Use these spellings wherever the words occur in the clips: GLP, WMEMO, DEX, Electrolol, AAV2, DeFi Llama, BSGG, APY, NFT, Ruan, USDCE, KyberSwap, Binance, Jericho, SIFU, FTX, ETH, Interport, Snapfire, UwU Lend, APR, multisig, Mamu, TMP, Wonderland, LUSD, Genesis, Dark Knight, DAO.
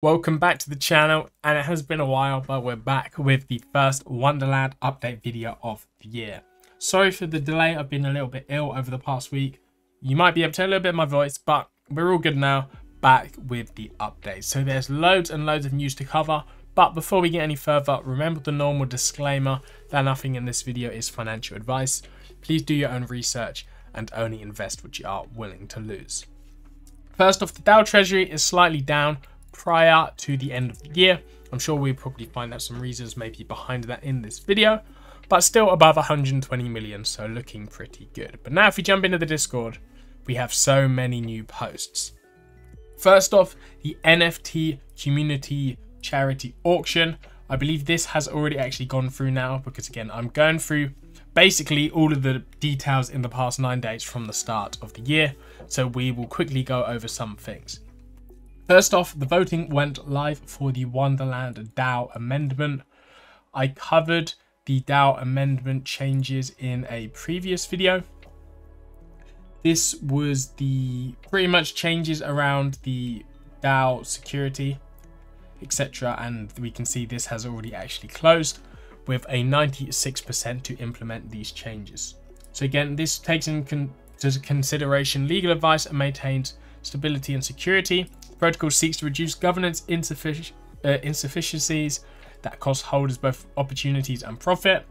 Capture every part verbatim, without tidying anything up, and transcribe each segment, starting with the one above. Welcome back to the channel, and it has been a while, but we're back with the first Wonderland update video of the year. Sorry for the delay, I've been a little bit ill over the past week. You might be able to hear a little bit of my voice, but we're all good now, back with the update. So there's loads and loads of news to cover, but before we get any further, remember the normal disclaimer that nothing in this video is financial advice. Please do your own research and only invest what you are willing to lose. First off, the Dow Treasury is slightly down prior to the end of the year. I'm sure we'll probably find out some reasons maybe behind that in this video, but still above one hundred twenty million, so looking pretty good. But now if we jump into the Discord, we have so many new posts. First off, the N F T community charity auction. I believe this has already actually gone through now, because again, I'm going through basically all of the details in the past nine days from the start of the year, so we will quickly go over some things. First off, the voting went live for the Wonderland DAO amendment. I covered the DAO amendment changes in a previous video. This was the pretty much changes around the DAO security, et cetera. And we can see this has already actually closed with a ninety-six percent to implement these changes. So again, this takes into consideration legal advice and maintains stability and security. Protocol seeks to reduce governance insuffic uh, insufficiencies that cost holders both opportunities and profit.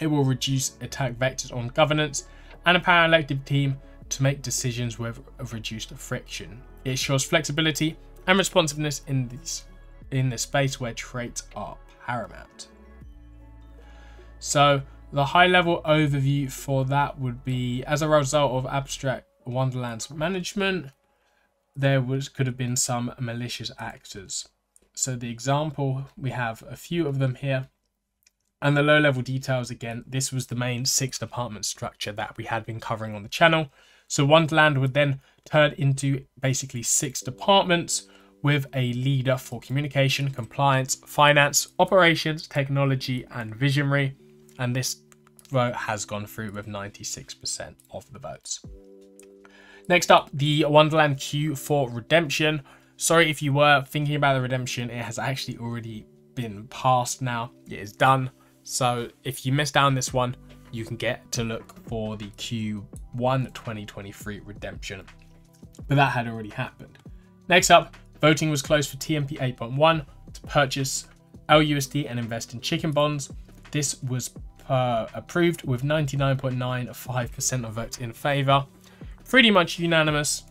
It will reduce attack vectors on governance and empower an elected team to make decisions with reduced friction. It ensures flexibility and responsiveness in this in the space where traits are paramount. So the high-level overview for that would be, as a result of abstract Wonderland's management, there was could have been some malicious actors. So the example, we have a few of them here, and the low level details. Again, this was the main six department structure that we had been covering on the channel. So Wonderland would then turn into basically six departments with a leader for communication, compliance, finance, operations, technology, and visionary. And this vote has gone through with ninety-six percent of the votes. Next up, the Wonderland queue for redemption. Sorry if you were thinking about the redemption, it has actually already been passed now. It is done. So if you missed out on this one, you can get to look for the Q one twenty twenty-three redemption. But that had already happened. Next up, voting was closed for T M P eight point one to purchase L U S D and invest in chicken bonds. This was uh, approved with ninety-nine point nine five percent of votes in favor. Pretty much unanimous.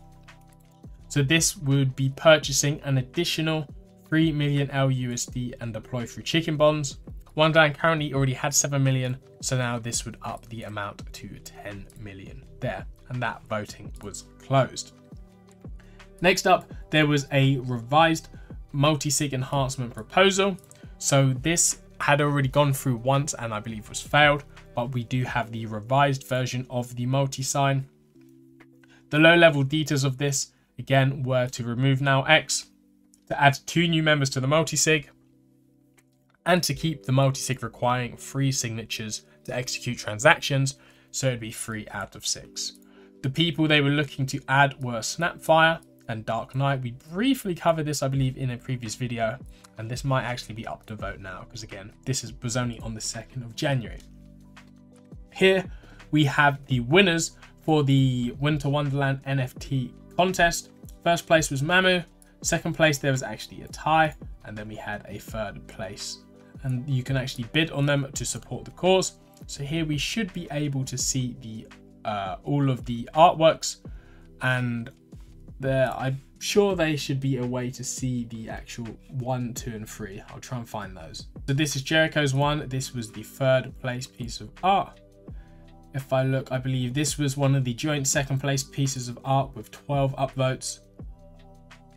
So this would be purchasing an additional three million L U S D and deploy through chicken bonds. Wonderland currently already had seven million, so now this would up the amount to ten million there, and that voting was closed. Next up, there was a revised multi-sig enhancement proposal. So this had already gone through once and I believe was failed, but we do have the revised version of the multi-sign. The low-level details of this, again, were to remove now X, to add two new members to the multisig, and to keep the multisig requiring three signatures to execute transactions, so it'd be three out of six. The people they were looking to add were Snapfire and Dark Knight. We briefly covered this, I believe, in a previous video, and this might actually be up to vote now, because again, this is, was only on the second of January. Here we have the winners for the Winter Wonderland N F T contest. First place was Mamu, second place there was actually a tie, and then we had a third place. And you can actually bid on them to support the cause. So here we should be able to see the uh, all of the artworks, and there I'm sure they should be a way to see the actual one, two, and three. I'll try and find those. So this is Jericho's one. This was the third place piece of art. If I look, I believe this was one of the joint second place pieces of art with twelve upvotes.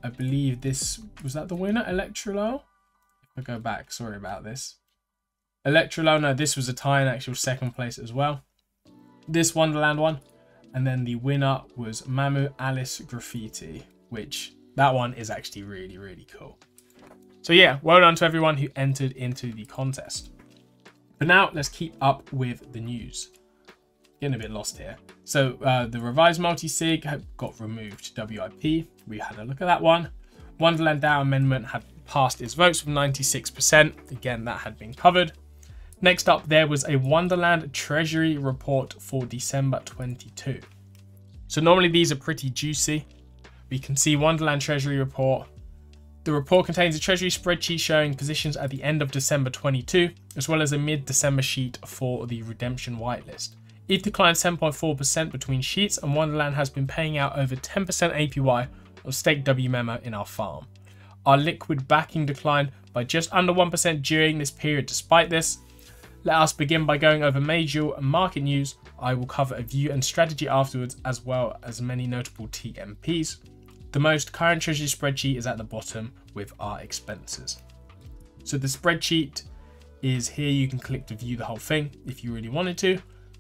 I believe this, was that the winner, Electrolol? If I go back, sorry about this. Electrolol, no, this was a tie in actual second place as well. This Wonderland one. And then the winner was Mamu Alice Graffiti, which that one is actually really, really cool. So yeah, well done to everyone who entered into the contest. But now let's keep up with the news. Getting a bit lost here. So uh, the revised multi-sig got removed, W I P. We had a look at that one. Wonderland DAO amendment had passed its votes with ninety-six percent. Again, that had been covered. Next up, there was a Wonderland Treasury report for December twenty-two. So normally these are pretty juicy. We can see Wonderland Treasury report. The report contains a Treasury spreadsheet showing positions at the end of December twenty-two, as well as a mid-December sheet for the redemption whitelist. E T H declined seven point four percent between sheets, and Wonderland has been paying out over ten percent A P Y of staked W M E M O in our farm. Our liquid backing declined by just under one percent during this period despite this. Let us begin by going over major market news. I will cover a view and strategy afterwards, as well as many notable T M Ps. The most current treasury spreadsheet is at the bottom with our expenses. So the spreadsheet is here. You can click to view the whole thing if you really wanted to,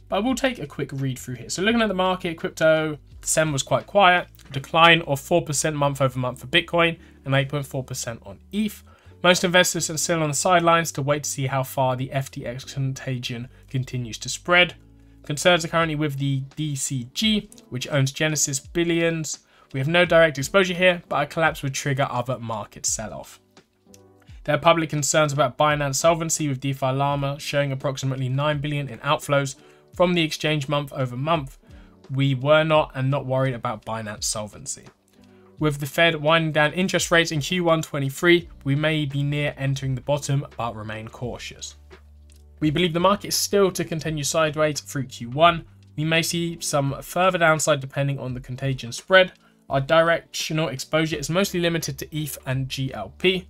but we'll take a quick read through here. So looking at the market, crypto, December was quite quiet. Decline of four percent month over month for Bitcoin and eight point four percent on E T H. Most investors are still on the sidelines to wait to see how far the F T X contagion continues to spread. Concerns are currently with the D C G, which owns Genesis billions. We have no direct exposure here, but a collapse would trigger other market sell-off. There are public concerns about Binance solvency, with DeFi Llama showing approximately nine billion dollars in outflows from the exchange month over month. We were not and not worried about Binance solvency. With the Fed winding down interest rates in Q one twenty-three, we may be near entering the bottom, but remain cautious. We believe the market is still to continue sideways through Q one. We may see some further downside depending on the contagion spread. Our directional exposure is mostly limited to E T H and G L P.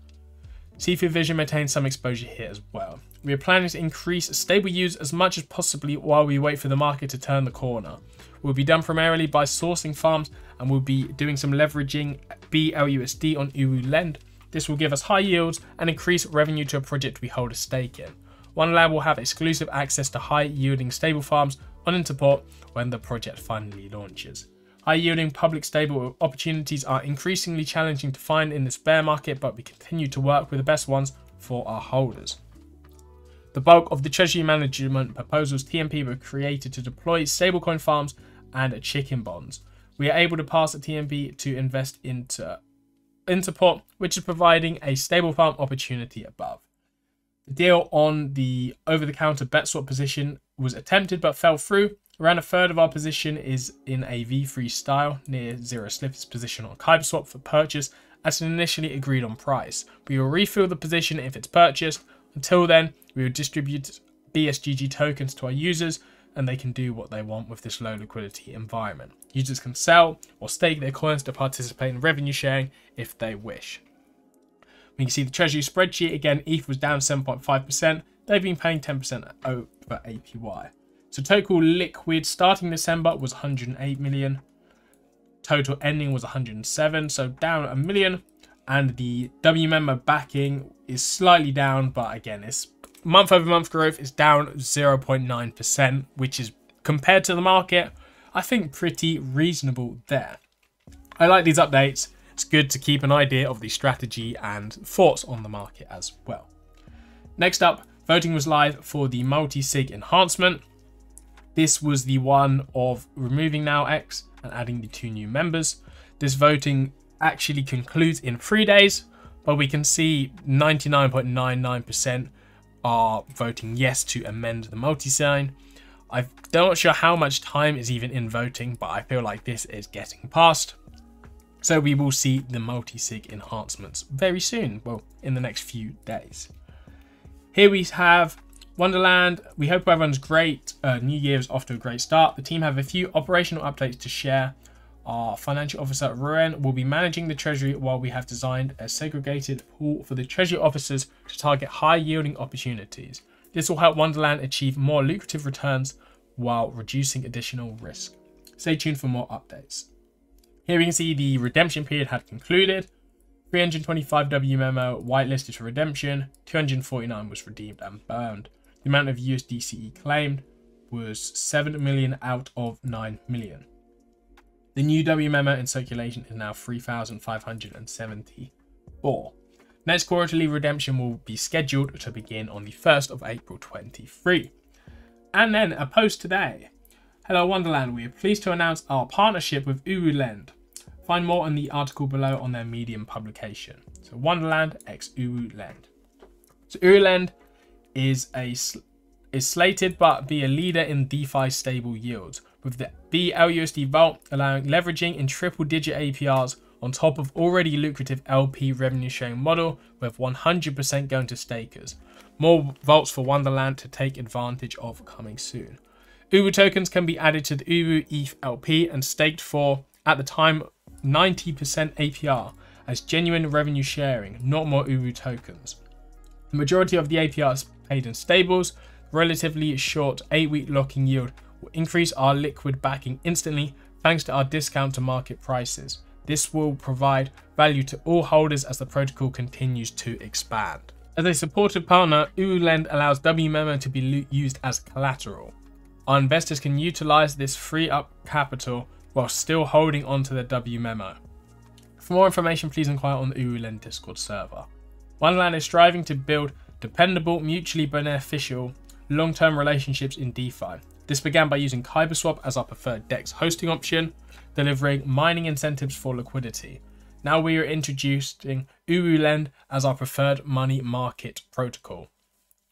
SIFU Vision maintains some exposure here as well. We are planning to increase stable use as much as possibly while we wait for the market to turn the corner. Will be done primarily by sourcing farms, and we'll be doing some leveraging B L U S D on UwU Lend. This will give us high yields and increase revenue to a project we hold a stake in. Wonderland will have exclusive access to high yielding stable farms on Interport when the project finally launches. High yielding public stable opportunities are increasingly challenging to find in this bear market, but we continue to work with the best ones for our holders. The bulk of the treasury management proposals T M P were created to deploy stablecoin farms and chicken bonds. We are able to pass the T M P to invest into Interport, which is providing a stable farm opportunity above. The deal on the over-the-counter bet swap position was attempted but fell through. Around a third of our position is in a V three style near zero slippers position on KyberSwap for purchase at an initially agreed on price. We will refill the position if it's purchased. Until then, we will distribute B S G G tokens to our users, and they can do what they want with this low liquidity environment. Users can sell or stake their coins to participate in revenue sharing if they wish. We can see the treasury spreadsheet again. E T H was down seven point five percent. They've been paying ten percent over A P Y. So total liquid starting December was one hundred eight million. Total ending was one hundred seven, so down a million. And the W M E M O backing is slightly down, but again, it's month over month growth is down zero point nine percent, which is, compared to the market, I think pretty reasonable there. I like these updates. It's good to keep an idea of the strategy and thoughts on the market as well. Next up, voting was live for the multi-sig enhancement. This was the one of removing now X and adding the two new members. This voting actually concludes in three days, but we can see ninety-nine point nine nine percent are voting yes to amend the multi-sign. I'm not sure how much time is even in voting, but I feel like this is getting past. So we will see the multi-sig enhancements very soon, well, in the next few days. Here we have Wonderland. We hope everyone's great. Uh, New Year's off to a great start. The team have a few operational updates to share. Our financial officer, Ruan, will be managing the treasury while we have designed a segregated pool for the treasury officers to target high-yielding opportunities. This will help Wonderland achieve more lucrative returns while reducing additional risk. Stay tuned for more updates. Here we can see the redemption period had concluded. three hundred twenty-five W M E M O whitelisted for redemption, two hundred forty-nine was redeemed and burned. The amount of U S D C E claimed was seven million out of nine million. The new W M E M O in circulation is now three thousand five hundred seventy-four. Next quarterly redemption will be scheduled to begin on the first of April twenty-three. And then a post today. Hello Wonderland, we are pleased to announce our partnership with UwU Lend. Find more in the article below on their Medium publication. So Wonderland x UwU Lend. So UwU Lend is a is slated but be a leader in DeFi stable yields, with the B L U S D vault allowing leveraging in triple digit A P Rs on top of already lucrative L P revenue sharing model, with one hundred percent going to stakers. More vaults for Wonderland to take advantage of coming soon. UwU tokens can be added to the UwU E T H L P and staked for, at the time, ninety percent A P R as genuine revenue sharing, not more UwU tokens. The majority of the A P R is paid in stables. Relatively short eight week locking yield will increase our liquid backing instantly thanks to our discount to market prices. This will provide value to all holders as the protocol continues to expand. As a supportive partner, UwU Lend allows W M E M O to be used as collateral. Our investors can utilize this free up capital while still holding on to their W M E M O. For more information, please inquire on the UwU Lend Discord server. Wonderland is striving to build dependable, mutually beneficial, long-term relationships in DeFi. This began by using KyberSwap as our preferred DEX hosting option, delivering mining incentives for liquidity. Now we are introducing UwU Lend as our preferred money market protocol.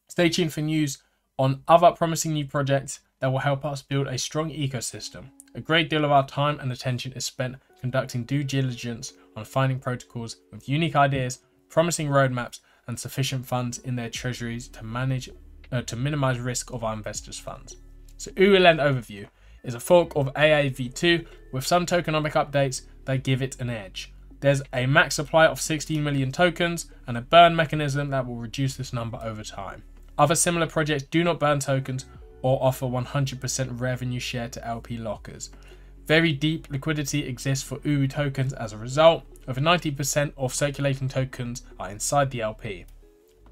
Stay tuned for news on other promising new projects that will help us build a strong ecosystem. A great deal of our time and attention is spent conducting due diligence on finding protocols with unique ideas, promising roadmaps, and sufficient funds in their treasuries to manage Uh, to minimize risk of our investors' funds. So UwU Lend Overview is a fork of A A V two with some tokenomic updates that give it an edge. There's a max supply of sixteen million tokens and a burn mechanism that will reduce this number over time. Other similar projects do not burn tokens or offer one hundred percent revenue share to L P lockers. Very deep liquidity exists for UwU tokens as a result. Over ninety percent of circulating tokens are inside the L P.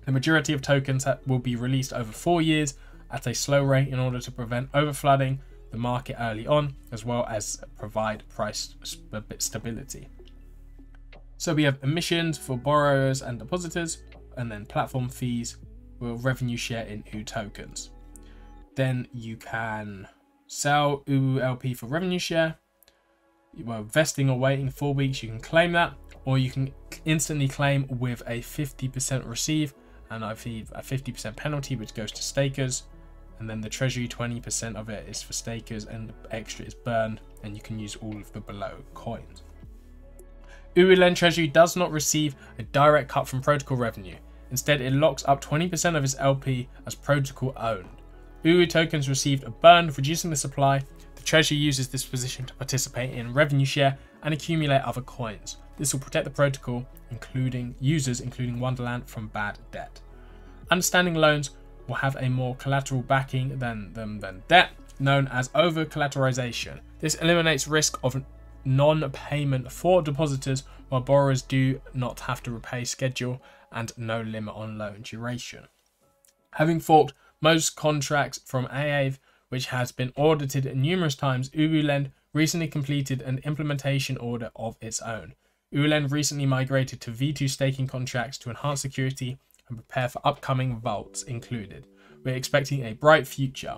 The majority of tokens will be released over four years at a slow rate in order to prevent overflooding the market early on, as well as provide price stability. So we have emissions for borrowers and depositors, and then platform fees will revenue share in UwU tokens. Then you can sell UwU L P for revenue share. You were vesting or waiting four weeks, you can claim that, or you can instantly claim with a fifty percent receive, and I believe a fifty percent penalty which goes to stakers, and then the treasury twenty percent of it is for stakers and the extra is burned, and you can use all of the below coins. UwU Lend treasury does not receive a direct cut from protocol revenue. Instead, it locks up twenty percent of its L P as protocol owned. UwU tokens received a burn, reducing the supply. The treasury uses this position to participate in revenue share and accumulate other coins. This will protect the protocol, including users, including Wonderland, from bad debt. Understanding loans will have a more collateral backing than, than, than debt, known as over-collateralization. This eliminates risk of non-payment for depositors, while borrowers do not have to repay schedule and no limit on loan duration. Having forked most contracts from A A V E, which has been audited numerous times, UwU Lend recently completed an implementation order of its own. UwU Lend recently migrated to V two staking contracts to enhance security and prepare for upcoming vaults included. We're expecting a bright future.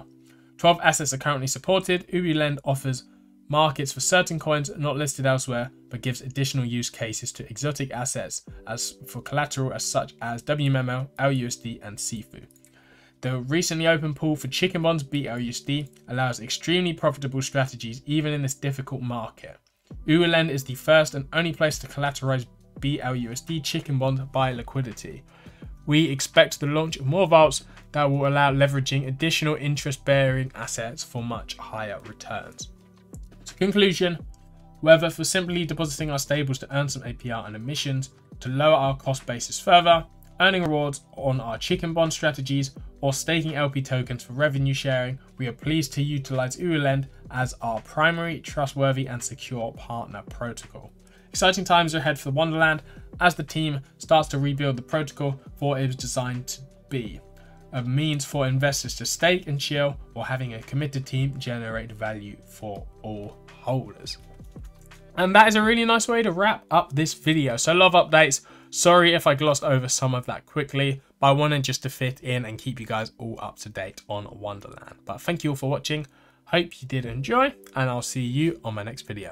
twelve assets are currently supported. UwU Lend offers markets for certain coins not listed elsewhere, but gives additional use cases to exotic assets as for collateral as such as W M E M O, L U S D, and SIFU. The recently opened pool for chicken bonds, B L U S D, allows extremely profitable strategies even in this difficult market. UwU Lend is the first and only place to collateralize B L U S D chicken bond by liquidity. We expect the launch of more vaults that will allow leveraging additional interest-bearing assets for much higher returns. So conclusion, whether for simply depositing our stables to earn some A P R and emissions, to lower our cost basis further, earning rewards on our chicken bond strategies, or staking L P tokens for revenue sharing, we are pleased to utilize UwU Lend as our primary, trustworthy, and secure partner protocol. Exciting times are ahead for Wonderland as the team starts to rebuild the protocol for what it was designed to be, a means for investors to stake and chill, or having a committed team generate value for all holders. And that is a really nice way to wrap up this video. So a lot of updates. Sorry if I glossed over some of that quickly, but I wanted just to fit in and keep you guys all up to date on Wonderland. But thank you all for watching. Hope you did enjoy, and I'll see you on my next video.